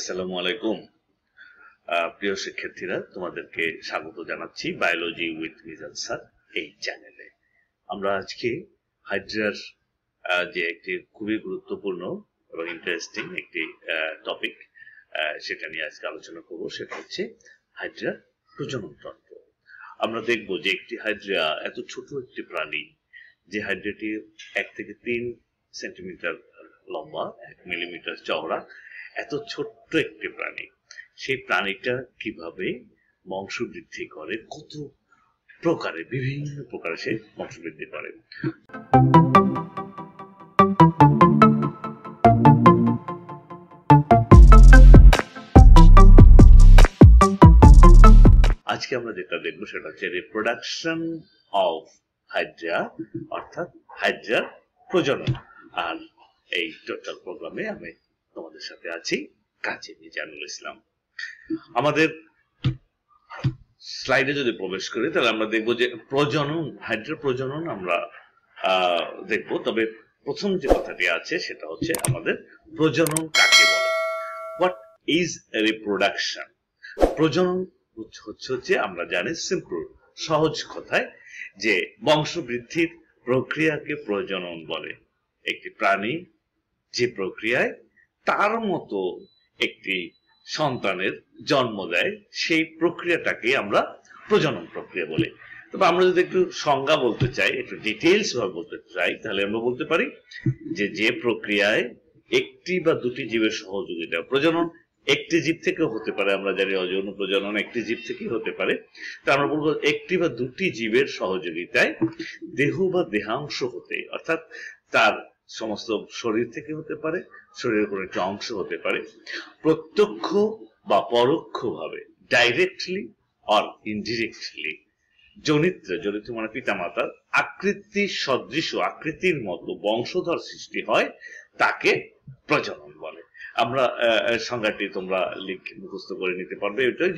আসসালামু আলাইকুম প্রিয় শিক্ষার্থীরা, তোমাদেরকে স্বাগত জানাচ্ছি বায়োলজি উইথ মিজান স্যার এই চ্যানেলে। আমরা আজকে হাইড্রার যে একটি খুবই গুরুত্বপূর্ণ এবং ইন্টারেস্টিং একটি টপিক সেটা নিয়ে আজকে আলোচনা করব। সেটা হচ্ছে হাইড্রার প্রজননতন্ত্র। আমরা দেখব যে একটি হাইড্রা এত ছোট একটি প্রাণী, যে হাইড্রাটি 1 থেকে 3 সেন্টিমিটার লম্বা, 1 মিলিমিটার চওড়া, এত ছোট্ট একটি প্রাণী, সেই প্রাণীটা কিভাবে বংশবৃদ্ধি করে, কত প্রকারে বিভিন্ন প্রকারে সে বংশবৃদ্ধি করে। আজকে আমরা যেটা দেখবো সেটা হচ্ছে রিপ্রোডাকশন অফ হাইড্রা, অর্থাৎ হাইড্রার প্রজনন। আর এই টোটাল প্রোগ্রামে আমি তোমাদের সাথে আছি কাজী মিজানুল ইসলাম। আমাদের স্লাইডে যদি প্রবেশ করি তাহলে আমরা দেখব যে প্রজনন, হাইড্রা প্রজনন আমরা দেখব। তবে প্রথম যে কথাটি আছে সেটা হচ্ছে আমাদের প্রজনন কাকে বলে, হোয়াট ইজ রিপ্রোডাকশন। প্রজনন হচ্ছে আমরা জানি সিম্পল, সহজ কথায় যে বংশবৃদ্ধির প্রক্রিয়াকে প্রজনন বলে। একটি প্রাণী যে প্রক্রিয়ায় তার মতো একটি সন্তানের জন্ম দেয়, সেই প্রক্রিয়াটাকে আমরা প্রজনন প্রক্রিয়া বলি। তবে আমরা যদি একটু সংজ্ঞা বলতে চাই, একটু ডিটেইলস ভাবে বলতে চাই, তাহলে আমরা বলতে পারি যে যে প্রক্রিয়ায় একটি বা দুটি জীবের সহযোগিতা প্রজনন। একটি জীব থেকে হতে পারে, আমরা জানি অযৌন প্রজনন একটি জীব থেকে হতে পারে। তা আমরা বলবো একটি বা দুটি জীবের সহযোগিতায় দেহ বা দেহাংশ হতে, অর্থাৎ তার সমস্ত শরীর থেকে হতে পারে, শরীরের কোনো একটা অংশ হতে পারে, প্রত্যক্ষ বা পরোক্ষভাবে, ডাইরেক্টলি অর ইনডিরেক্টলি জনিত মানে পিতামাতার আকৃতি সদৃশ, আকৃতির মতো বংশধর সৃষ্টি হয়, তাকে প্রজনন বলে। আমরা সংজ্ঞাটি তোমরা লিখে মুখস্থ করে নিতে পারবে। এটাই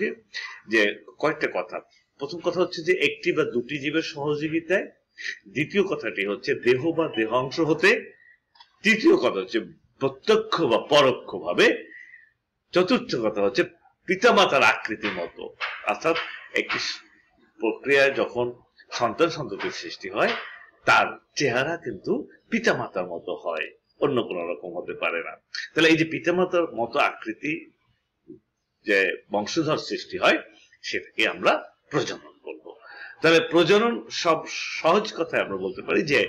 যে কয়েকটা কথা। প্রথম কথা হচ্ছে যে একটি বা দুটি জীবের সহযোগিতায়, দ্বিতীয় কথাটি হচ্ছে দেহ বা দেহাংশ হতে, তৃতীয় কথা হচ্ছে প্রত্যক্ষ বা পরোক্ষ ভাবে, চতুর্থ কথা হচ্ছে পিতামাতার আকৃতির মতো। অর্থাৎ একটি প্রক্রিয়ায় যখন সন্তানের সৃষ্টি হয় তার চেহারা কিন্তু পিতামাতার মতো হয়, অন্য কোন রকম হতে পারে না। তাহলে এই যে পিতামাতার মতো আকৃতি যে বংশধর সৃষ্টি হয় সেটাকে আমরা প্রজনন বলবো। তাহলে প্রজনন সব সহজ কথায় আমরা বলতে পারি যে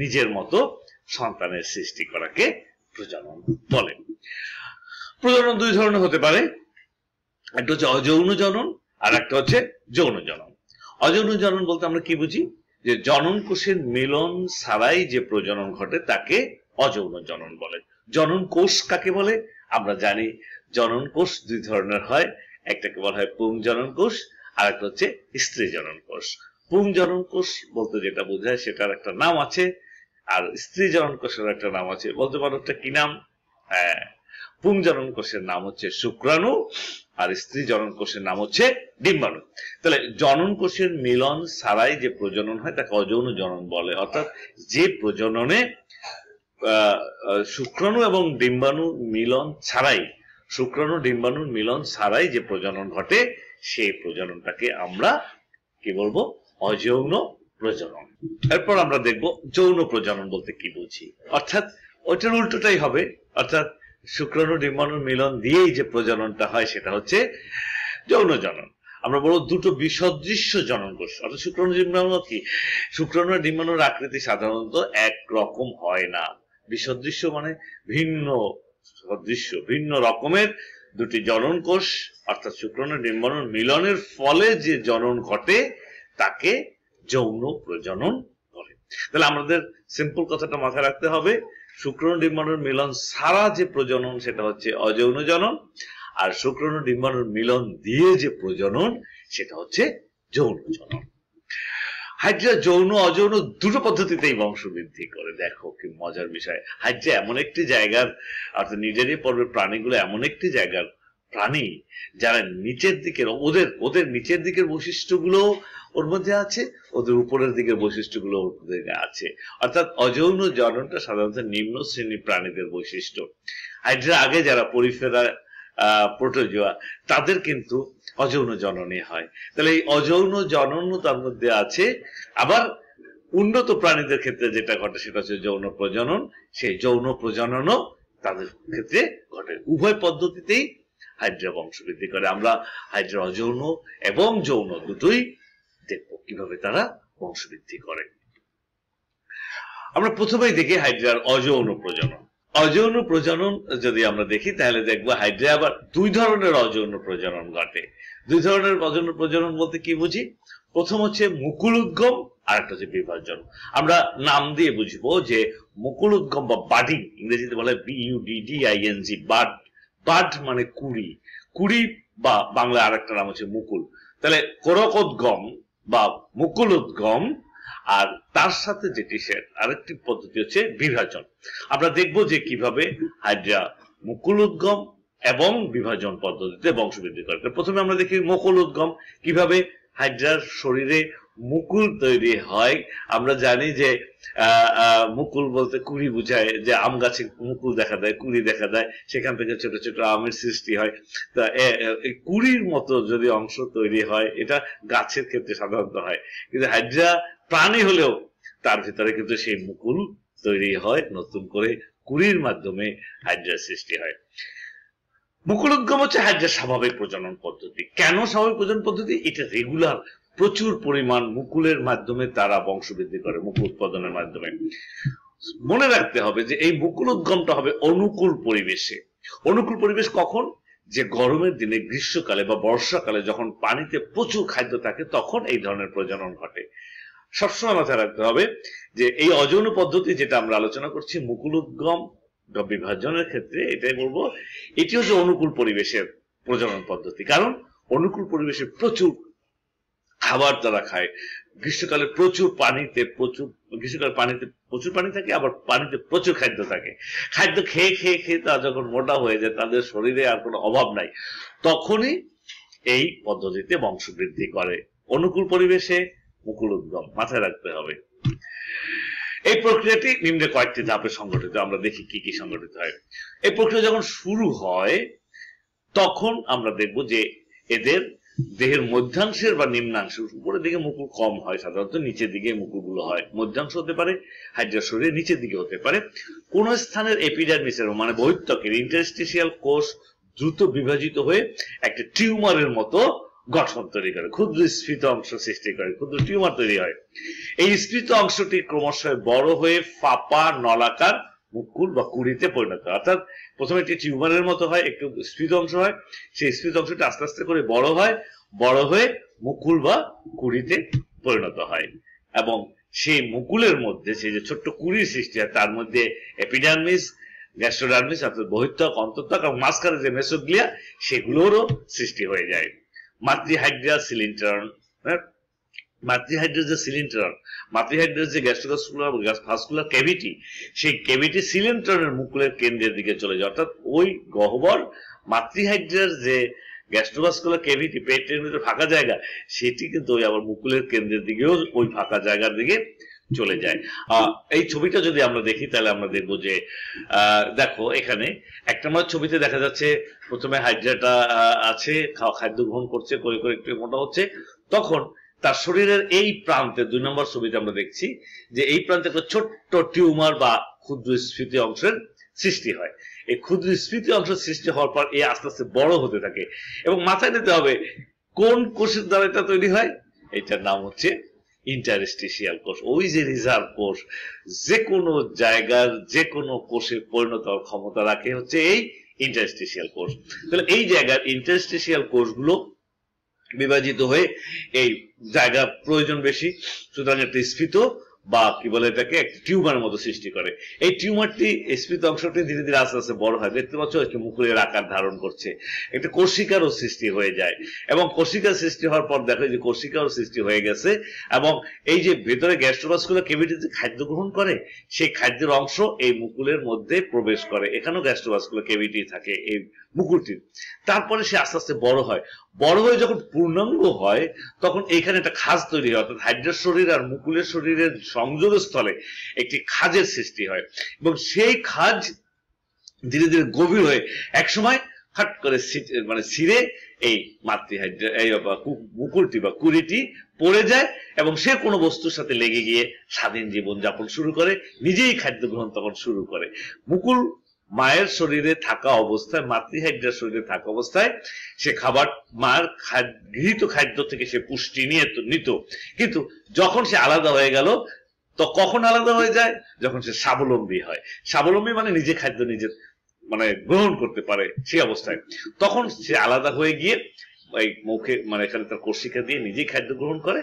নিজের মতো সন্তানের সৃষ্টি করাকে প্রজনন বলে। প্রজনন দুই ধরনের হতে পারে, একটা হচ্ছে অযৌন জনন আর একটা হচ্ছে যৌন জনন। অযৌন জনন বলতে আমরা কি বুঝি, যে জনন কোষের মিলন ছাড়াই যে প্রজনন ঘটে তাকে অযৌন জনন বলে। জনন কোষ কাকে বলে? আমরা জানি জনন কোষ দুই ধরনের হয়, একটাকে বলা হয় পুং জনন কোষ আর একটা হচ্ছে স্ত্রী জনন কোষ। পুং জনন কোষ বলতে যেটা বোঝায় সেটার একটা নাম আছে, আর স্ত্রী জনন কোষের একটা নাম আছে। বলতে পারো একটা কি নাম? হ্যাঁ, পুং জনন কোষের নাম হচ্ছে শুক্রাণু আর স্ত্রী জনন কোষের নাম হচ্ছে ডিম্বাণু। তাহলে জনন কোষের মিলন ছাড়াই যে প্রজনন হয় তাকে অযৌন জনন বলে। অর্থাৎ যে প্রজননে শুক্রাণু এবং ডিম্বাণু মিলন ছাড়াই, শুক্রাণু ডিম্বাণুর মিলন ছাড়াই যে প্রজনন ঘটে সেই প্রজননটাকে আমরা কি বলবো? অযৌন প্রজনন। এরপর আমরা দেখব যৌন প্রজনন বলতে কি বুঝি, অর্থাৎ ওইটার উল্টোটাই হবে। অর্থাৎ শুক্রাণু ডিম্বাণুর মিলন দিয়েই যে প্রজননটা হয় সেটা হচ্ছে যৌন জনন। আমরা বলবো দুটো বিসদৃশ্য জনন কোষ, অর্থাৎ শুক্রাণু ডিম্বাণু কি, শুক্রাণু ডিম্বাণুর আকৃতি সাধারণত একরকম হয় না। বিসদৃশ্য মানে ভিন্ন সদৃশ্য, ভিন্ন রকমের দুটি জনন কোষ, অর্থাৎ শুক্রাণু ডিম্বাণুর মিলনের ফলে যে জনন ঘটে তাকে যৌন প্রজনন বলে। তাহলে আমাদের সিম্পল কথাটা মাথায় রাখতে হবে, শুক্রাণু ডিম্বাণুর মিলন ছাড়া যে প্রজনন সেটা হচ্ছে অযৌন জনন, আর শুক্রাণু ডিম্বাণুর মিলন দিয়ে যে প্রজনন সেটা হচ্ছে যৌন জনন। হাইড্রা যৌন অযৌন দুটো পদ্ধতিতেই বংশবৃদ্ধি করে। দেখো কি মজার বিষয়, হাইড্রা এমন একটি জায়গার, অর্থাৎ নিজেরই পর্বের প্রাণীগুলো এমন একটি জায়গার প্রাণী যারা নিচের দিকের ওদের নিচের দিকের বৈশিষ্ট্যগুলো ওর মধ্যে আছে, ওদের উপরের দিকের বৈশিষ্ট্যগুলো ওদের আছে। অর্থাৎ অযৌন জননটা সাধারণত নিম্ন শ্রেণীর প্রাণীদের বৈশিষ্ট্য। হাইড্রা আগে যারা পরিফেরা প্রোটোজোয়া তাদের কিন্তু অযৌন জননই হয়। তাহলে এই অযৌন জননও তার মধ্যে আছে। আবার উন্নত প্রাণীদের ক্ষেত্রে যেটা ঘটে সেটা হচ্ছে যৌন প্রজনন, সেই যৌন প্রজননও তাদের ক্ষেত্রে ঘটে। উভয় পদ্ধতিতেই হাইড্রা বংশবৃদ্ধি করে। আমরা হাইড্রা অযৌন এবং যৌন দুটোই দেখব কিভাবে তারা বংশবৃদ্ধি করে। আমরা প্রথমেই দেখি হাইড্রার অযৌন প্রজনন। অযৌন প্রজনন যদি আমরা দেখি তাহলে দেখবো হাইড্রা আবার দুই ধরনের অযৌন প্রজনন ঘটে। দুই ধরনের অযৌন প্রজনন বলতে কি বুঝি? প্রথম হচ্ছে মুকুল উদ্গম, আর একটা হচ্ছে বিভাজন। আমরা নাম দিয়ে বুঝবো যে মুকুল উদ্গম বা বাডিং, ইংরেজিতে বলে BUDDING, বাড। বাড মানে কুড়ি, কুড়ি বা বাংলা আর একটা নাম হচ্ছে মুকুল। তাহলে কোরক উদ্গম বা মুকুল উদ্গম, আর তার সাথে যেটি আরেকটি পদ্ধতি হচ্ছে বিভাজন। আমরা দেখব যে কিভাবে হাইড্রা মুকুল উদ্গম এবং বিভাজন পদ্ধতিতে বংশবৃদ্ধি করে। প্রথমে আমরা দেখি মুকুল উদ্গম, কিভাবে হাইড্রার শরীরে মুকুল তৈরি হয়। আমরা জানি যে মুকুল বলতে কুড়ি বোঝায়, যে আম গাছে মুকুল দেখা দেয়, কুড়ি দেখা দেয়, সেখান থেকে ছোট ছোট আমের সৃষ্টি হয়। তা এই কুড়ির মতো যদি অংশ তৈরি হয়, এটা গাছের ক্ষেত্রে সাধারণত হয়, কিন্তু হাইড্রা প্রাণী হলেও তার ভিতরে কিন্তু সেই মুকুল তৈরি হয়, নতুন করে কুড়ির মাধ্যমে হাইড্রা সৃষ্টি হয়। মুকুল উদ্গম হচ্ছে হাইড্রার স্বাভাবিক প্রজনন পদ্ধতি। কেন স্বাভাবিক প্রজনন পদ্ধতি? এটা রেগুলার প্রচুর পরিমাণ মুকুলের মাধ্যমে তারা বংশবৃদ্ধি করে, মুকুল উৎপাদনের মাধ্যমে। মনে রাখতে হবে যে এই মুকুল উদ্গমটা হবে অনুকূল পরিবেশে। অনুকূল পরিবেশ কখন? যে গরমের দিনে, গ্রীষ্মকালে বা বর্ষাকালে যখন পানিতে প্রচুর খাদ্য থাকে তখন এই ধরনের প্রজনন ঘটে। সবসময় মাথায় রাখতে হবে যে এই অযৌন পদ্ধতি যেটা আমরা আলোচনা করছি মুকুল উদ্গম বা বিভাজনের ক্ষেত্রে, এটাই বলবো এটি হচ্ছে অনুকূল পরিবেশের প্রজনন পদ্ধতি। কারণ অনুকূল পরিবেশে প্রচুর খাবার তারা খায়, গ্রীষ্মকালে প্রচুর পানিতে, প্রচুর পানি থাকে, আবার পানিতে প্রচুর খাদ্য থাকে। খাদ্য খেয়ে খেয়ে খেয়ে তারা যখন মোটা হয়ে যায়, তাদের শরীরে আর কোনো অভাব নাই, তখনই এই পদ্ধতিতে বংশবৃদ্ধি করে। অনুকূল পরিবেশে মুকুল উদ্গম, মাথায় রাখতে হবে। এই প্রক্রিয়াটি নিম্নে কয়েকটি ধাপে সংগঠিত। আমরা দেখি কি কি সংগঠিত হয়। এই প্রক্রিয়া যখন শুরু হয় তখন আমরা দেখব যে এদের দেহের মধ্যাংশের বা নিম্নাংশ, উপরের দিকে মুকুল কম হয় সাধারণত, নিচের দিকে মুকুলগুলো হয়। মধ্যাংশ হতে পারে হাইড্রা শরীরের নিচের দিকে, হতে পারে কোন স্থানের এপিডার্মিসের মানে বহিঃত্বকের ইন্টারস্টিশিয়াল কোষ দ্রুত বিভাজিত হয়ে একটা টিউমারের মতো গঠন তৈরি করে, ক্ষুদ্র স্ফীত অংশ সৃষ্টি করে, ক্ষুদ্র টিউমার তৈরি হয়। এই স্ফীত অংশটি ক্রমশ বড় হয়ে ফাঁপা নলাকার মুকুল বা কুড়িতে পরিণত হয়। অর্থাৎ প্রথমে একটি টিউমারের মতো হয়, একটু স্ফীত অংশ হয়, সেই স্ফীত অংশটি আস্তে আস্তে করে বড় হয়, বড় হয়ে মুকুল বা কুড়িতে পরিণত হয়। এবং সেই মুকুলের মধ্যে সেই যে ছোট্ট কুড়ির সৃষ্টি হয়, তার মধ্যে এপিডার্মিস, গ্যাস্ট্রোডার্মিস অর্থাৎ বহিঃত্বক, অন্তঃত্বক এবং মাঝখানে যে মেসোগ্লিয়া, সেগুলোরও সৃষ্টি হয়ে যায়। মাতৃহাইড্রা সিলিন্টারন, মাতৃহাইড্রা যে সিলিন্টারন, মাতৃহাইড্রা যে গ্যাস্ট্রোভাস্কুলার ভাস্কুলার ক্যাভিটি, সেই ক্যাভিটি সিলিন্টারনের মুকুলের কেন্দ্রের দিকে চলে যায়। অর্থাৎ ওই গহ্বর মাতৃহাইড্রার যে গ্যাস্ট্রোভাস্কুলার ক্যাভিটি, পেটের ভিতরে ফাঁকা জায়গা, সেটি কিন্তু ওই আবার মুকুলের কেন্দ্রের দিকেও ওই ফাঁকা জায়গার দিকে চলে যায়। এই ছবিটা যদি আমরা দেখি তাহলে আমরা দেখবো যে দেখো এখানে একটা মাত্র ছবিতে দেখা যাচ্ছে প্রথমে হাইড্রাটা আছে, খাদ্য গ্রহণ করছে, করে করে একটু মোটা হচ্ছে, তখন তার শরীরের এই প্রান্তে ২ নম্বর ছবিতে আমরা দেখছি যে এই প্রান্তে একটা ছোট্ট টিউমার বা ক্ষুদ্র স্ফীতি অংশের সৃষ্টি হয়। এই ক্ষুদ্র স্ফীতি অংশ সৃষ্টি হওয়ার পর এই আস্তে আস্তে বড় হতে থাকে। এবং মাথায় নিতে হবে কোন কোষের দ্বারা এটা তৈরি হয়, এটার নাম হচ্ছে ইন্টারস্টিশিয়াল কোষ। ওই যে রিজার্ভ কোষ, যে কোনো জায়গার যে কোনো কোষে পরিণত ক্ষমতা রাখে হচ্ছে এই ইন্টারস্টিশিয়াল কোষ। তাহলে এই জায়গার ইন্টারস্টিশিয়াল কোষগুলো বিভাজিত হয়ে এই জায়গা প্রয়োজন বেশি, সুতরাং একটা স্ফীত বা কি বলে এটাকে একটা টিউমারের মতো সৃষ্টি করে। এই টিউমারটি, স্ফীত অংশটি ধীরে ধীরে আস্তে আস্তে বড় হয়, দেখতে পাচ্ছ একটি মুকুলের আকার ধারণ করছে, একটা কোষিকারও সৃষ্টি হয়ে যায়। এবং কোষিকা সৃষ্টি হওয়ার পর দেখো যে কোষিকাও সৃষ্টি হয়ে গেছে। এবং এই যে ভেতরে গ্যাস্ট্রোভাস্কুলার ক্যাভিটিতে খাদ্য গ্রহণ করে, সেই খাদ্যের অংশ এই মুকুলের মধ্যে প্রবেশ করে। এখানেও গ্যাস্ট্রোভাস্কুলার ক্যাভিটি থাকে, এই মুকুটির তারপরে সে আস্তে আস্তে বড় হয়ে যখন পূর্ণাঙ্গ হয় তখন এইখানে একটা খাজ তৈরি হয় অর্থাৎ হাইড্রার শরীর আর মুকুলের শরীরের সংযোগস্থলে একটি খাজের সৃষ্টি হয় এবং সেই খাজ ধীরে ধীরে গভীর হয়ে এক সময় হাট করে মানে ছিঁড়ে এই মাতৃ হাইড্রা এই মুকুলটি বা কুড়িটি পড়ে যায় এবং সে কোনো বস্তুর সাথে লেগে গিয়ে স্বাধীন জীবন যাপন শুরু করে নিজেই খাদ্য গ্রহণ তখন শুরু করে মুকুল মায়ের শরীরে থাকা অবস্থায় মাতৃ হাইড্রার শরীরে থাকা অবস্থায় সে খাবার মার গৃহীত খাদ্য থেকে সে পুষ্টি নিয়ে নিত কিন্তু যখন সে আলাদা হয়ে গেল তো কখন আলাদা হয়ে যায় যখন সে স্বাবলম্বী হয় স্বাবলম্বী মানে নিজে খাদ্য নিজে মানে গ্রহণ করতে পারে সেই অবস্থায় তখন সে আলাদা হয়ে গিয়ে এই মুখে মানে এখানে তার কোষিকা দিয়ে নিজে খাদ্য গ্রহণ করে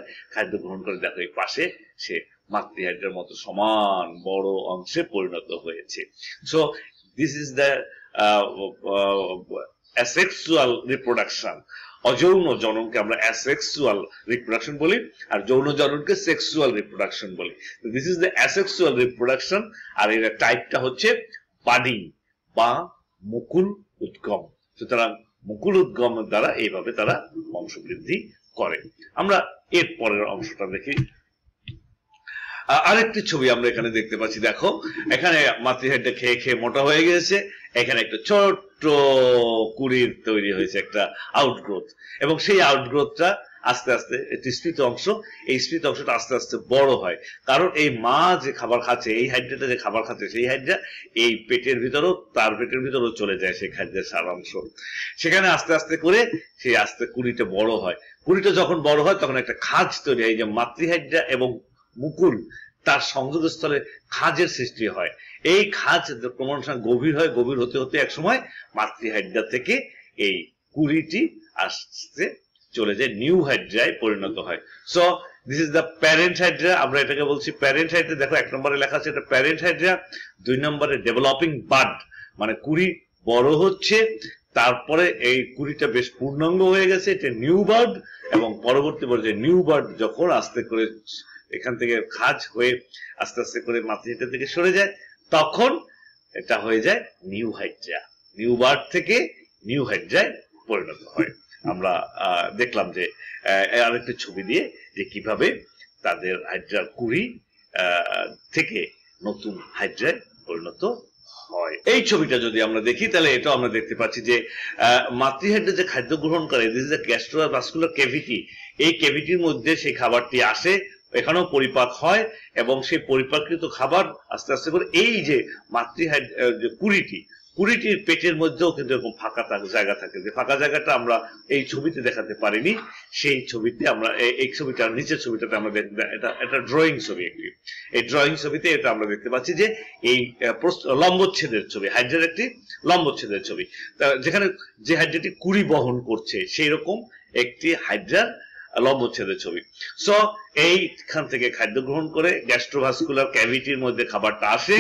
দেখো এই পাশে সে মাতৃ হাইড্রার মতো সমান বড় অংশে পরিণত হয়েছে so this is the asexual reproduction অযৌন জননকে আমরা asexual reproduction বলি আর যৌন জননকে sexual reproduction বলি this is the asexual reproduction আর এর টাইপটা হচ্ছে budding বা মুকুল উদ্গম সুতরাং মুকুল উদ্গমের দ্বারা এইভাবে তারা বংশবৃদ্ধি করে আমরা এর পরের অংশটা দেখি আরেকটি ছবি আমরা এখানে দেখতে পাচ্ছি দেখো এখানে মাতৃহাইড্রা খেয়ে খেয়ে মোটা হয়ে গেছে এখানে একটা ছোট্ট কুড়ির তৈরি হয়েছে একটা আউটগ্রোথ এবং সেই আউটগ্রোথটা আস্তে আস্তে একটি স্ফীত অংশ এই স্ফীত অংশটা আস্তে আস্তে বড় হয় কারণ এই মা যে খাবার খাচ্ছে এই হাইড্রাটা যে খাবার খাচ্ছে সেই হাইড্রা এই পেটের ভিতরেও তার পেটের ভিতরেও চলে যায় সেই খাদ্যের সারা অংশ সেখানে আস্তে আস্তে করে সেই আস্তে কুড়িটা বড় হয় কুড়িটা যখন বড় হয় তখন একটা খাঁজ তৈরি হয় এই যে মাতৃহাইড্রা এবং মুকুল তার সংযোগস্থলে খাঁজের সৃষ্টি হয় এই খাঁজ ক্রমশ গভীর হয় গভীর হতে হতে এক সময় মাতৃহাইড্রা থেকে এই কুড়িটি আসতে চলে যায় নিউ হাইড্রায় পরিণত হয় so this is the parent hydra আমরা এটাকে বলছি প্যারেন্ট হাইড্রা দেখো এক নম্বরে লেখা আছে এটা প্যারেন্ট হাইড্রা দুই নম্বরে ডেভেলপিং বাড মানে কুড়ি বড় হচ্ছে তারপরে এই কুড়িটা বেশ পূর্ণাঙ্গ হয়ে গেছে এটা নিউ বাড এবং পরবর্তী পর্যায়ে নিউ বাড যখন আস্তে করে এখান থেকে খাজ হয়ে আস্তে আস্তে করে মাতৃহাইড্রা থেকে সরে যায় তখন এটা হয়ে যায় নিউ হাইড্রা নিউ বাড থেকে নিউ হাইড্রায় পরিণত হয় আমরা দেখলাম যে আরেকটা ছবি দিয়ে যে কিভাবে তাদের হাইড্রার কুড়ি থেকে নতুন হাইড্রায় পরিণত হয় এই ছবিটা যদি আমরা দেখি তাহলে এটা আমরা দেখতে পাচ্ছি যে মাতৃহাইড্রা যে খাদ্য গ্রহণ করে this is the gastrovascular cavity এই কেভিটির মধ্যে সেই খাবারটি আসে এখানেও পরিপাক হয় এবং সেই পরিপাকৃত খাবার আস্তে আস্তে করে এই যে মাতৃহাইড্রা যে কুড়িটির পেটের মধ্যেও কিন্তু এরকম ফাঁকা জায়গা থাকে যে ফাঁকা জায়গাটা আমরা এই ছবিতে দেখাতে পারিনি সেই ছবিতে আমরা এই ছবিটা নিচের ছবিটাতে আমরা এটা ড্রয়িং ছবি একটি এই ড্রয়িং ছবিতে এটা আমরা দেখতে পাচ্ছি যে এই লম্বচ্ছেদের ছবি হাইড্রার একটি লম্বচ্ছেদের ছবি যেখানে যে হাইড্রাটি কুড়ি বহন করছে সেই রকম একটি হাইড্রার লম্বচ্ছেদের ছবি সো এইখান থেকে খাদ্য গ্রহণ করে গ্যাস্ট্রোভাস্কুলার ক্যাভিটির মধ্যে খাবারটা আসে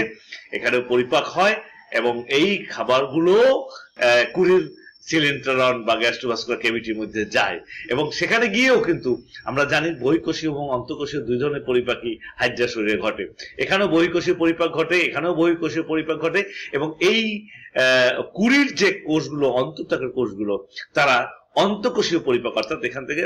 এখানে পরিপাক হয় এবং এই খাবারগুলো কুড়ির কোয়েলেন্টেরন বা গ্যাস্ট্রোভাস্কুলার কেভিটির মধ্যে যায় এবং সেখানে গিয়েও কিন্তু আমরা জানি বহিঃকোষীয় এবং অন্তঃকোষীয় দুই ধরনের পরিপাকই হাইড্রা শরীরে ঘটে এখানেও বহিঃকোষীয় পরিপাক ঘটে এখানেও বহিঃকোষীয় পরিপাক ঘটে এবং এই কুড়ির যে কোষগুলো অন্তঃকোষীয় কোষগুলো তারা অন্তঃকোষীয় পরিপাক অর্থাৎ এখান থেকে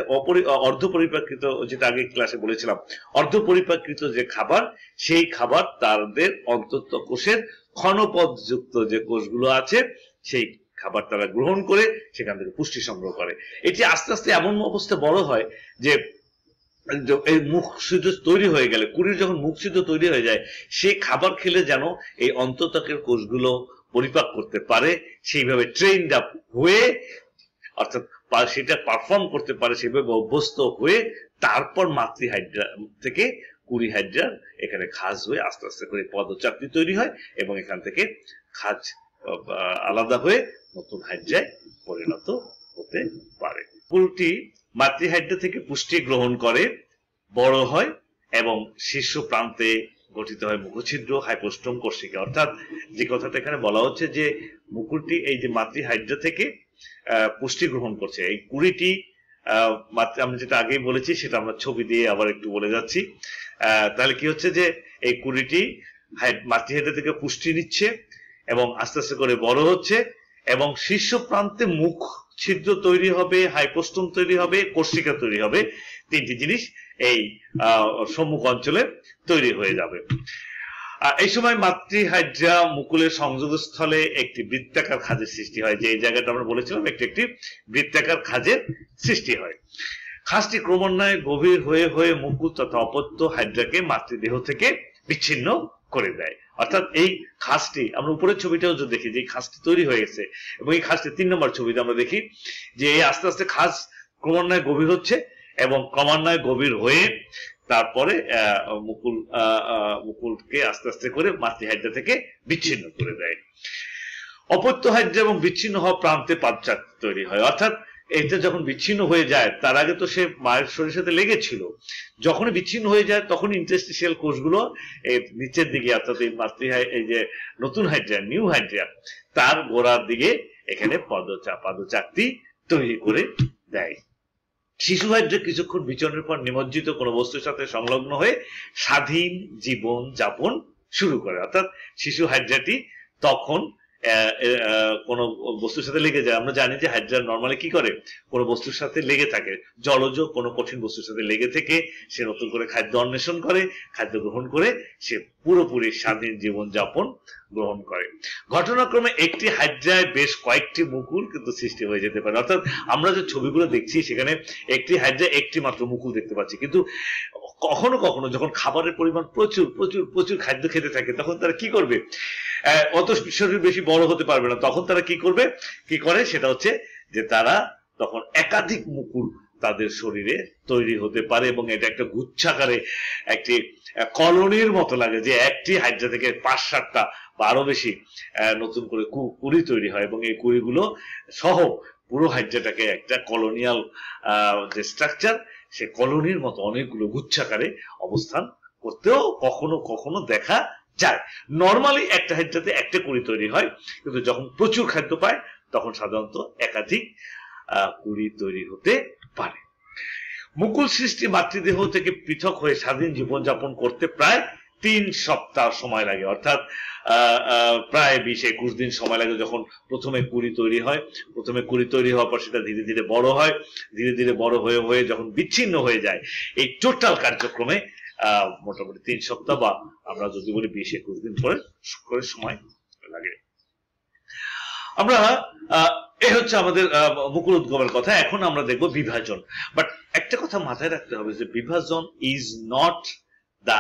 অর্ধপরিপাকৃত যেটা আগে ক্লাসে বলেছিলাম অর্ধপরিপাকৃত যে খাবার সেই খাবার তাদের অন্তঃকোষের ক্ষণপদযুক্ত যে কোষগুলো আছে সেই খাবার তারা গ্রহণ করে সেখান থেকে পুষ্টি সংগ্রহ করে এটি আস্তে আস্তে এমন অবস্থা বড় হয় যে এই মুখ ছিদ্র তৈরি হয়ে গেলে কুড়ির যখন মুখ ছিদ্র তৈরি হয়ে যায় সে খাবার খেলে যেন এই অন্তঃত্বকের কোষগুলো পরিপাক করতে পারে সেইভাবে ট্রেইনড আপ হয়ে অর্থাৎ সেটা পারফর্ম করতে পারে সেভাবে অভ্যস্ত হয়ে তারপর মাতৃ হাইড্রা থেকে কুড়ি হাইড্রার এখানে খাজ হয়ে আস্তে আস্তে করে পদচাকরি তৈরি হয় এবং এখান থেকে খাজ আলাদা হয়ে নতুন হাইড্রায় পরিণত হতে পারে কুলটি মাতৃ হাইড্রা থেকে পুষ্টি গ্রহণ করে বড় হয় এবং শীর্ষ প্রান্তে গঠিত হয় মুখছিদ্র হাইপোস্টোম কোষিকা অর্থাৎ যে কথাটা এখানে বলা হচ্ছে যে মুকুলটি এই যে মাতৃ হাইড্রা থেকে পুষ্টি গ্রহণ করছে এই কুড়িটি আমি যেটা আগেই বলেছি সেটা আমরা ছবি দিয়ে আবার একটু বলে যাচ্ছি তাহলে কি হচ্ছে যে এই কুড়িটি মাতৃহাইড্রা থেকে পুষ্টি নিচ্ছে এবং আস্তে আস্তে করে বড় হচ্ছে एवं शीर्ष प्रान्ते मुख छिद्र तैरी हबे हाइपोस्टोम तैरी हबे कोशिका तैरी हबे तीनटी जिनिस सम्मुख अंचले तैरी हये जाबे। मातृहाइड्रा मुकुलेर संयोगस्थले एक वृत्ताकार खाजेर सृष्टि हय, जे जायगाटा आमरा बोलेछिलाम एकटी वृत्ताकार खाजेर सृष्टि हय। खाजटी क्रमान्वये गभीर हये हये मुकुल तथा अपत्य हाइड्राके मातृदेह थेके विच्छिन्न करे देय। अर्थात एई खाजटी आमरा उपरेर छबिटाओ जो देखि जे खाजटी तैरि हये गेछे एबं एई खाजटी 3 नम्बर छबिते आमरा देखि जे एई आस्ते आस्ते खाज क्रमान्वये गभीर हच्छे एवं क्रमान्वये गभीर हये তারপরে মুকুলকে আস্তে আস্তে করে মাতৃহাইড্রা থেকে বিচ্ছিন্ন করে দেয়। অপত্য হাইড্রা এবং বিচ্ছিন্ন হওয়া প্রান্তে পাতচাক তৈরি হয়। অর্থাৎ এটা যখন বিচ্ছিন্ন হয়ে যায় তার আগে তো সে মায়ের শরীরের সাথে লেগেছিল, যখন বিচ্ছিন্ন হয়ে যায় তখন ইন্টারস্টিশিয়াল কোষগুলো এর নিচের দিকে অর্থাৎ এই এই যে নতুন হাইড্রা নিউ হাইড্রা তার গোড়ার দিকে এখানে পদচাকতি তৈরি করে দেয়। শিশু হাইড্রা কিছুক্ষণ বিচরণের পর নিমজ্জিত কোনো বস্তুর সাথে সংলগ্ন হয়ে স্বাধীন জীবন যাপন শুরু করে। অর্থাৎ শিশু হাইড্রাটি তখন কোনো বস্তুর সাথে লেগে যায়। আমরা জানি যে হাইড্রা নরমালি কি করে, কোনো বস্তুর সাথে লেগে থাকে, জলজ কোনো কঠিন বস্তুর সাথে লেগে থেকে সে নতুন করে খাদ্য অন্বেষণ করে, খাদ্য গ্রহণ করে সে পুরোপুরি স্বাধীন জীবন যাপন গ্রহণ করে। ঘটনাক্রমে একটি হাইড্রায় বেশ কয়েকটি মুকুল কিন্তু সৃষ্টি হয়ে যেতে পারে। অর্থাৎ আমরা যে ছবিগুলো দেখছি সেখানে একটি হাইড্রায় একটি মাত্র মুকুল দেখতে পাচ্ছি, কিন্তু কখনো কখনো যখন খাবারের পরিমাণ প্রচুর প্রচুর প্রচুর খাদ্য খেতে থাকে তখন তারা কি করবে, অত শরীর বেশি বড় হতে পারবে না, তখন তারা কি করে সেটা হচ্ছে যে তারা তখন একাধিক মুকুল তাদের শরীরে তৈরি হতে পারে এবং এটা একটা গুচ্ছাকারে একটি কলোনির মতো লাগে যে একটি হাইড্রা থেকে 5-7টা বা আরো বেশি নতুন করে কুড়ি তৈরি হয় এবং এই কুড়িগুলো সহ পুরো হাইড্রাটাকে একটা কলোনিয়াল যে স্ট্রাকচার সে কলোনির মতো অনেকগুলো গুচ্ছাকারে অবস্থান করতেও কখনো কখনো দেখা যায়। নরমালি একটা হাইড্রাতে একটা কুড়ি তৈরি হয়, কিন্তু যখন প্রচুর খাদ্য পায় তখন সাধারণত একাধিক কুড়ি তৈরি হতে পারে। মুকুল সৃষ্টি মাতৃদেহ থেকে পৃথক হয়ে স্বাধীন জীবনযাপন করতে প্রায় 3 সপ্তাহ সময় লাগে। অর্থাৎ প্রায় 20-21 দিন সময় লাগে। যখন প্রথমে কুড়ি তৈরি হয়, প্রথমে কুড়ি তৈরি হওয়ার পর সেটা ধীরে ধীরে বড় হয়, ধীরে ধীরে বড় হয়ে হয়ে যখন বিচ্ছিন্ন হয়ে যায় এই টোটাল কার্যক্রমে মোটামুটি 3 সপ্তাহ বা আমরা যদি বলি 20-21 দিন পরে সময় লাগে। আমরা এই হচ্ছে আমাদের মুকুল উদ্গমের কথা। এখন আমরা দেখব বিভাজন। বাট একটা কথা মাথায় রাখতে হবে যে বিভাজন is not the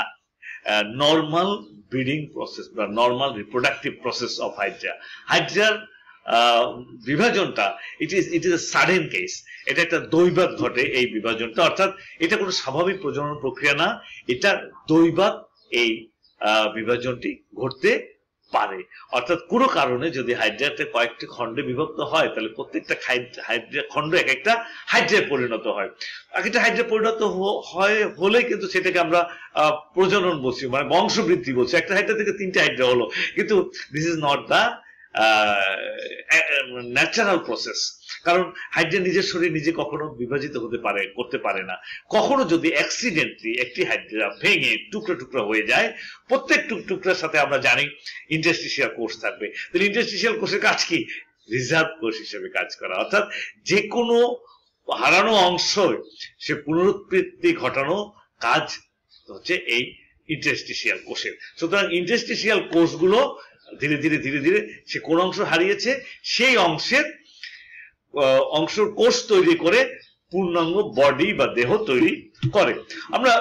normal breeding process বা normal reproductive process of hydra. হাইড্রার বিভাজনটা it is a sudden case, এটা একটা দৈবাত ঘটে এই বিভাজনটা। অর্থাৎ এটা কোনো স্বাভাবিক প্রজনন প্রক্রিয়া না, এটা দৈবাত এই বিভাজনটি ঘটতে পারে। অর্থাৎ কোনো কারণে যদি হাইড্রাতে কয়েকটি খণ্ডে বিভক্ত হয় তাহলে প্রত্যেকটা হাইড্রা খণ্ড এক একটা হাইড্রায় পরিণত হয়। একটা হাইড্রা পরিণত হয় হলে কিন্তু সেটাকে আমরা প্রজনন বলছি, মানে বংশবৃদ্ধি বলছি। একটা হাইড্রা থেকে 3টা হাইড্রা হলো, কিন্তু this is not the natural process. কারণ হাইড্রা নিজের শরীরে নিজে কখনো বিভাজিত করতে পারে না। কখনো যদি অ্যাক্সিডেন্টলি একটি হাইড্রা ভেঙে টুকরা টুকরা হয়ে যায়, প্রত্যেক টুকরার সাথে আমরা জানি ইন্টারস্টিশিয়াল কোষ থাকবে। তাহলে ইন্টারস্টিশিয়াল কোষের কাজ কি? রিজার্ভ কোষ হিসেবে কাজ করা। অর্থাৎ যে কোনো হারানো অংশ সে পুনরুৎপত্তি ঘটানো কাজ হচ্ছে এই ইন্টারস্টিশিয়াল কোষের। সুতরাং ইন্টারস্টিশিয়াল কোষগুলো ধীরে ধীরে ধীরে ধীরে সে কোন অংশ হারিয়েছে সেই অংশের কোষ তৈরি করে পূর্ণাঙ্গ বডি বা দেহ তৈরি করে। আমরা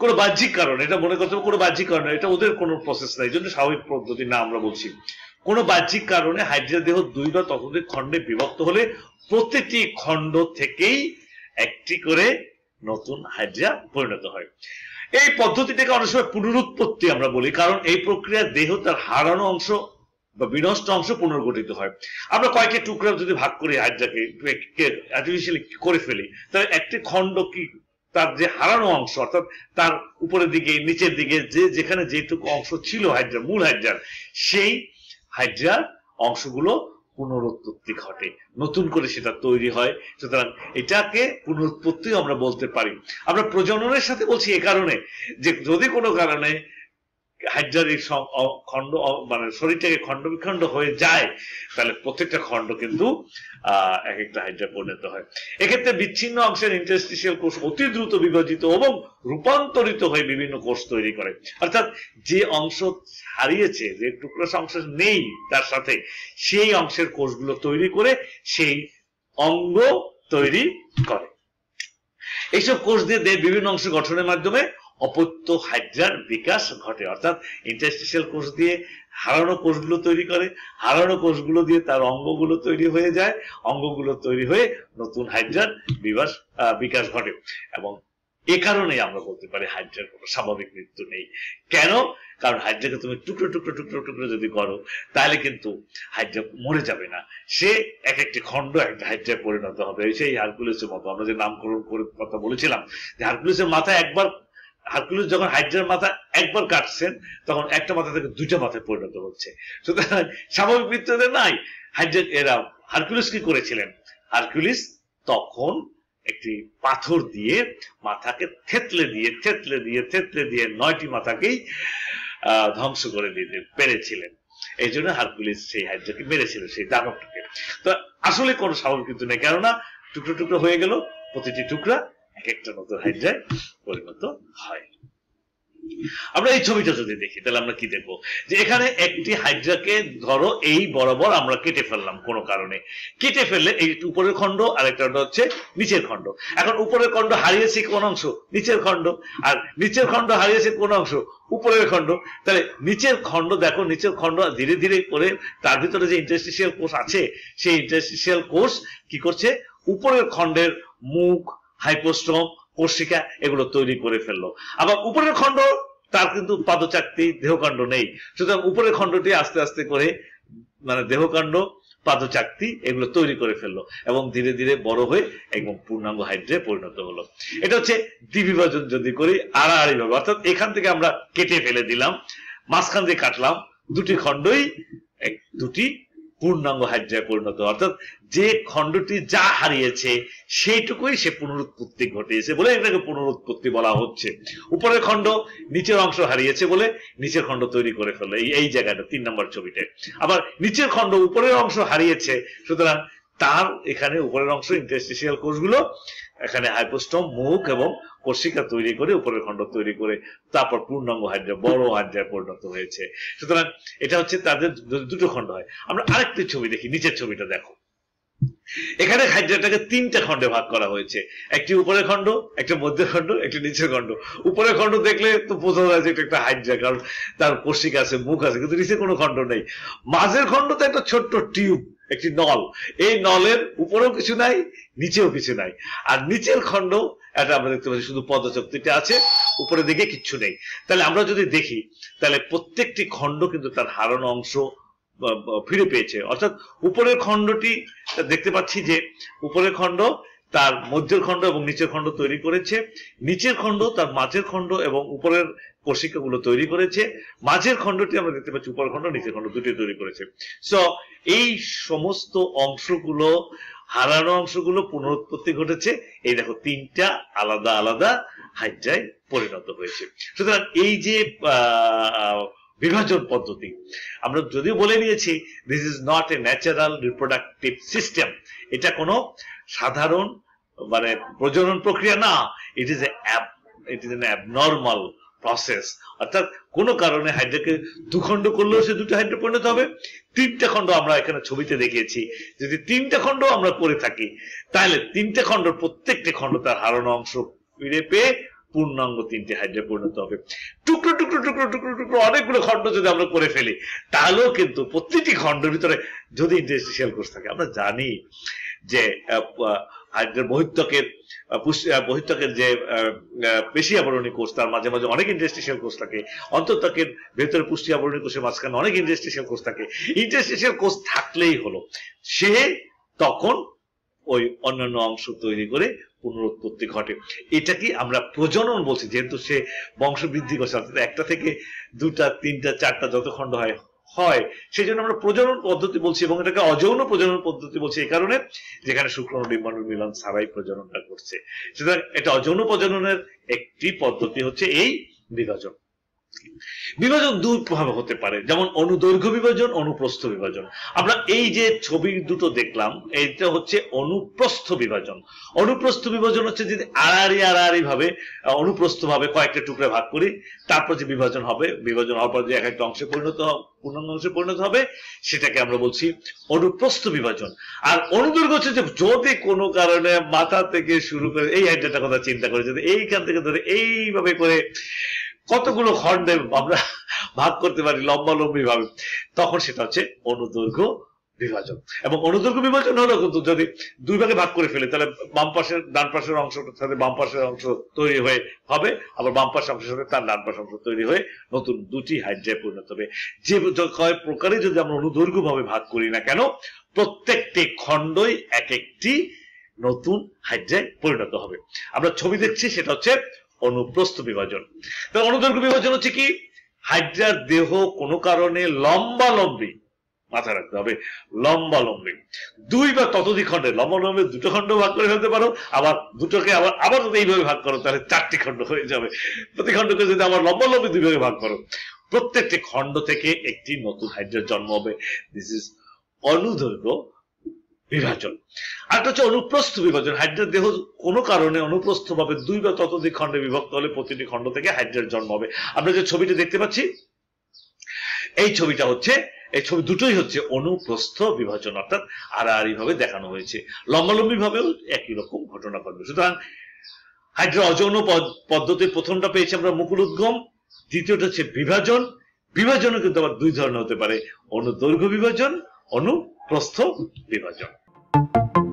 কোনো বাহ্যিক কারণ এটা মনে করতে হবে, কোনো বাহ্যিক কারণ এটা ওদের কোনো প্রসেস নাই, এই জন্য স্বাভাবিক পদ্ধতি না আমরা বলছি। কোনো বাহ্যিক কারণে হাইড্রা দেহ 2 বা ততোধিক খণ্ডে বিভক্ত হলে প্রতিটি খণ্ড থেকেই একটি করে নতুন হাইড্রা পরিণত হয়। এই পদ্ধতিটাকে অনেক সময় পুনরুৎপত্তি আমরা বলি, কারণ এই প্রক্রিয়ায় দেহ তার হারানো অংশ বা বিনষ্ট অংশ পুনর্গঠিত হয়। আমরা কয়েকটি টুকরা যদি ভাগ করি হাইড্রাকে আর্টিফিশিয়ালি করে ফেলি তাহলে একটি খণ্ড কি তার যে হারানো অংশ অর্থাৎ তার উপরের দিকে নিচের দিকে যেখানে যেটুকু অংশ ছিল হাইড্রা মূল হাইড্রার সেই হাইড্রার অংশগুলো পুনরুৎপত্তি ঘটে, নতুন করে সেটা তৈরি হয়। সুতরাং এটাকে পুনরুৎপত্তি আমরা বলতে পারি। আমরা প্রজননের সাথে বলছি এ কারণে যে যদি কোনো কারণে হাইড্রার খন্ড মানে শরীর থেকে খন্ড বিখণ্ড হয়ে যায় তাহলে প্রত্যেকটা খন্ড কিন্তু এক একটা হাইড্রা পরিণত হয়। এক্ষেত্রে বিচ্ছিন্ন অংশের ইন্টারস্টিশিয়াল কোষ অতি দ্রুত বিভাজিত এবং রূপান্তরিত হয়ে বিভিন্ন কোষ তৈরি করে। অর্থাৎ যে অংশ হারিয়েছে, যে টুকরো অংশ নেই তার সাথে সেই অংশের কোষগুলো তৈরি করে সেই অঙ্গ তৈরি করে। এইসব কোষ দিয়ে দেহের বিভিন্ন অংশ গঠনের মাধ্যমে অপত্য হাইড্রার বিকাশ ঘটে। অর্থাৎ ইন্টারস্টিশিয়াল কোষ দিয়ে হারানো কোষগুলো তৈরি করে, হারানো কোষগুলো দিয়ে তার অঙ্গগুলো তৈরি হয়ে যায়, অঙ্গগুলো তৈরি হয়ে নতুন হাইড্রার বিকাশ ঘটে। এবং এ কারণে আমরা বলতে পারি হাইড্রার কোনো স্বাভাবিক মৃত্যু নেই। কেন? কারণ হাইড্রাকে তুমি টুকরো টুকরো টুকরো টুকরো যদি করো তাহলে কিন্তু হাইড্রা মরে যাবে না, সে এক একটি খন্ড একটা হাইড্রায় পরিণত হবে। সেই হারকুলিসের মতো আমরা যে নামকরণ করে কথা বলেছিলাম, যে হারকুলিসের মাথা একবার হারকুলিস যখন হাইড্রার মাথা একবার কাটছেন তখন একটা মাথা থেকে দুইটা মাথায় পরিণত হচ্ছে। সুতরাং স্বাভাবিক মৃত্যুদের নাই হাইড্রা। এরা হারকুলিস কি করেছিলেন? হারকুলিস তখন একটি পাথর দিয়ে মাথাকে থেতলে দিয়ে থেতলে দিয়ে থেতলে দিয়ে 9টি মাথাকেই ধ্বংস করে দিতে পেরেছিলেন। এই জন্য হারকুলিস সেই হাইড্রাকে মেরেছিলেন, সেই দানবটাকে। তো আসলে কোনো স্বাভাবিক মৃত্যু নেই, কেননা টুকরো টুকরো হয়ে গেল, প্রতিটি টুকরা এক একটা নতুন হাইড্রায় পরিণত হয়। আমরা এই ছবিটা যদি দেখি তাহলে আমরা কি দেখবো, যে এখানে একটি হাইড্রাকে ধরো এই বরাবর আমরা কেটে ফেললাম কোনো কারণে। কেটে ফেললে এই উপরের খন্ড আর একটা হচ্ছে নিচের খন্ড। এখন উপরের খন্ড হারিয়েছে কোন অংশ? নিচের খন্ড। আর নিচের খন্ড হারিয়েছে কোন অংশ? উপরের খন্ড। তাহলে নিচের খন্ড দেখো, নিচের খন্ড ধীরে ধীরে করে তার ভিতরে যে ইন্টারস্টিশিয়াল কোষ আছে সেই ইন্টারস্টিশিয়াল কোষ কি করছে? উপরের খন্ডের মুখ, হাইপোস্টম, কোষিকা এগুলো তৈরি করে ফেললো। আবার উপরের খন্ড তার কিন্তু পাদচাকতি দেহকাণ্ড নেই, সুতরাং উপরের খন্ডটি আস্তে আস্তে করে মানে দেহকাণ্ড পাদচাকতি এগুলো তৈরি করে ফেললো এবং ধীরে ধীরে বড় হয়ে একদম পূর্ণাঙ্গ হাইড্রে পরিণত হলো। এটা হচ্ছে দ্বিবিভাজন যদি করি আড়াআড়ি ভাবে, অর্থাৎ এখান থেকে আমরা কেটে ফেলে দিলাম, মাঝখান দিয়ে কাটলাম, দুটি খন্ডই দুটি পূর্ণাঙ্গ হাইড্রায় পরিণত। অর্থাৎ যে খণ্ডটি যা হারিয়েছে সেইটুকুই সে পুনরুৎপত্তি ঘটিয়েছে বলে এটাকে পুনরুৎপত্তি বলা হচ্ছে। উপরের খণ্ড নিচের অংশ হারিয়েছে বলে নিচের খণ্ড তৈরি করে ফেললো এই জায়গাটা 3 নম্বর ছবিতে। আবার নিচের খণ্ড উপরের অংশ হারিয়েছে, সুতরাং তার এখানে উপরের অংশ ইন্টারস্টিশিয়াল কোষগুলো এখানে হাইপোস্টম, মুখ এবং কোষিকা তৈরি করে উপরের খণ্ড তৈরি করে তারপর পূর্ণাঙ্গ হাইড্রা বড় হাইড্রায় পরিণত হয়েছে। সুতরাং এটা হচ্ছে তাদের দুটো খণ্ড হয়। আমরা আরেকটি ছবি দেখি, নিচের ছবিটা দেখো। এখানে হাইড্রাটাকে 3টা খণ্ডে ভাগ করা হয়েছে, একটি উপরের খণ্ড, একটা মধ্যের খণ্ড, একটা নিচের খণ্ড। উপরের খণ্ড দেখলে তো বোঝা যায় যে একটা হাইড্রা, কারণ তার কোষিকা আছে, মুখ আছে, কিন্তু নিচে কোনো খণ্ড নেই। মাঝের খণ্ড তো একটা ছোট্ট টিউব, একটি নল, এই নলের উপরেও কিছু নাই, নিচেও কিছু নাই। আর নিচের খন্ড এটা আমরা দেখতে পাচ্ছি শুধু পদচকটিটা আছে, উপরের দিকে কিচ্ছু নেই। তাহলে আমরা যদি দেখি তাহলে প্রত্যেকটি খন্ড কিন্তু তার হারানো অংশ ফিরে পেয়েছে। অর্থাৎ উপরের খন্ডটি দেখতে পাচ্ছি যে উপরের খন্ড তার মধ্যের খন্ড এবং নিচের খন্ড তৈরি করেছে, নিচের খন্ড তার মাঝের খন্ড এবং উপরের কোষিকা গুলো তৈরি করেছে, মাঝের খন্ডটি আমরা দেখতে পাচ্ছি উপরের খন্ড নিচের খন্ড দুটি তৈরি করেছে। সো এই সমস্ত অংশগুলো, হারানো অংশগুলো পুনরুৎপত্তি ঘটেছে। এই দেখো 3টা আলাদা আলাদা হাইড্রায় পরিণত হয়েছে। সুতরাং এই যে বিভাজন পদ্ধতি, আমরা যদিও বলে নিয়েছি this is not a natural reproductive system, এটা কোনো সাধারণ মানে প্রজনন প্রক্রিয়া না, it is an abnormal process. অর্থাৎ কোনো কারণে হাইড্রাকে 2 খণ্ড করলেও সে 2টা হাইড্রা পরিণত হবে। 3টা খণ্ড আমরা এখানে ছবিতে দেখিয়েছি, যদি 3টা খণ্ড আমরা করে থাকি তাহলে 3টা খণ্ড প্রত্যেকটি খণ্ড তার হারানো অংশ ফিরে পেয়ে পূর্ণাঙ্গ 3টি হাইড্রায় পরিণত হবে। টুকরো টুকরো টুকরো টুকরো টুকরো অনেকগুলো খন্ড যদি আমরা করে ফেলি তাহলেও কিন্তু প্রতিটি খন্ডের ভিতরে যদি ইন্টারস্টিশিয়াল কোষ থাকে, আমরা জানি যে বহিঃত্বকের যে পেশি আবরণী কোষ তার মাঝে মাঝে অনেক ইন্টারস্টিশিয়াল কোষ থাকে, অন্তঃত্বকের ভেতরে পুষ্টি আবরণী কোষের মাঝখানে অনেক ইন্টারস্টিশিয়াল কোষ থাকে। ইন্টারস্টিশিয়াল কোষ থাকলেই হলো, সে তখন ওই অন্যান্য অংশ তৈরি করে পুনরুৎপত্তি ঘটে। এটা কি আমরা প্রজনন বলছি, যেহেতু সে বংশবৃদ্ধি করছে, অর্থাৎ একটা থেকে 2টা 3টা 4টা যত খণ্ড হয় সেই জন্য আমরা প্রজনন পদ্ধতি বলছি। এবং এটাকে অযৌন প্রজনন পদ্ধতি বলছি এই কারণে, যেখানে শুক্রাণু ডিম্বাণুর মিলন ছাড়াই প্রজননটা করছে। সুতরাং এটা অযৌন প্রজননের একটি পদ্ধতি হচ্ছে এই বিভাজন। বিভাজন দুই ভাবে হতে পারে, যেমন অনুদৈর্ঘ্য বিভাজন, অনুপ্রস্থ বিভাজন। আমরা এই যে ছবি দুটো দেখলাম, এটা হচ্ছে অনুপ্রস্থ বিভাজন। অনুপ্রস্থ বিভাজন হচ্ছে যদি আড়াআড়ি ভাবে অনুপ্রস্থ ভাবে কয়েকটা টুকরা ভাগ করি, তারপর যে বিভাজন হবে, বিভাজন হওয়ার পর যে এক একটা অংশে পরিণত হবে, পূর্ণাঙ্গ অংশে পরিণত হবে, সেটাকে আমরা বলছি অনুপ্রস্থ বিভাজন। আর অনুদৈর্ঘ্য হচ্ছে যে যদি কোনো কারণে মাথা থেকে শুরু করে এই হাইড্রাটা কথা চিন্তা করে যদি এইখান থেকে ধরে এইভাবে করে কতগুলো খণ্ডে আমরা ভাগ করতে পারি লম্বালম্বী ভাবে, তখন সেটা হচ্ছে অনুদৈর্ঘ্য বিভাজন। এবং অনুদৈর্ঘ্য বিভাজন হলো কিন্তু যদি দুই ভাগে ভাগ করে ফেলে তাহলে বাম পাশের ডান পাশের অংশটার সাথে বাম পাশের অংশ তৈরি হয়ে হবে, আবার বাম পাশের অংশের সাথে তার ডান পাশের অংশ তৈরি হয়ে নতুন দুটি হাইড্রায় পরিণত হবে। যে কয় প্রকারে যদি আমরা অনুদৈর্ঘ্য ভাবে ভাগ করি না কেন, প্রত্যেকটি খণ্ডই এক একটি নতুন হাইড্রায় পরিণত হবে। আমরা ছবি দেখছি, সেটা হচ্ছে অনুপ্রস্থ বিভাজন। তাহলে অনুদৈর্ঘ্য বিভাজন হচ্ছে কি, হাইড্রার দেহ কোনো কারণে লম্বালম্বী, মাথায় রাখতে হবে লম্বালম্বী, দুই বা ততোধিক খণ্ডে, লম্বালম্বী দুটো খণ্ড ভাগ করে ফেলতে পারো, আবার দুটোকে আবার যদি এইভাবে ভাগ করো তাহলে চারটি খণ্ড হয়ে যাবে, প্রতি খণ্ডকে যদি আবার লম্বালম্বী দুইভাবে ভাগ করো, প্রত্যেকটি খণ্ড থেকে একটি নতুন হাইড্রার জন্ম হবে। দিস ইজ অনুদৈর্ঘ্য বিভাজন। আর এটা হচ্ছে অনুপ্রস্থ বিভাজন। হাইড্রার দেহ কোনো কারণে অনুপ্রস্থ ভাবে দুই বা ততোধিক খণ্ডে বিভক্ত হলে প্রতিটি খণ্ড থেকে হাইড্রার জন্ম হবে। আমরা যে ছবিটা দেখতে পাচ্ছি, এই ছবিটা হচ্ছে, এই ছবি দুটোই হচ্ছে অনুপ্রস্থ বিভাজন, অর্থাৎ আড়াআড়ি ভাবে দেখানো হয়েছে। লম্বালম্বী ভাবেও একই রকম ঘটনা ঘটবে। সুতরাং হাইড্রা অযৌন পদ্ধতির প্রথমটা পেয়েছে আমরা মুকুল উদ্গম, দ্বিতীয়টা হচ্ছে বিভাজন। বিভাজনও কিন্তু আবার দুই ধরনের হতে পারে, অনুদৈর্ঘ্য বিভাজন, অনুপ্রস্থ বিভাজন।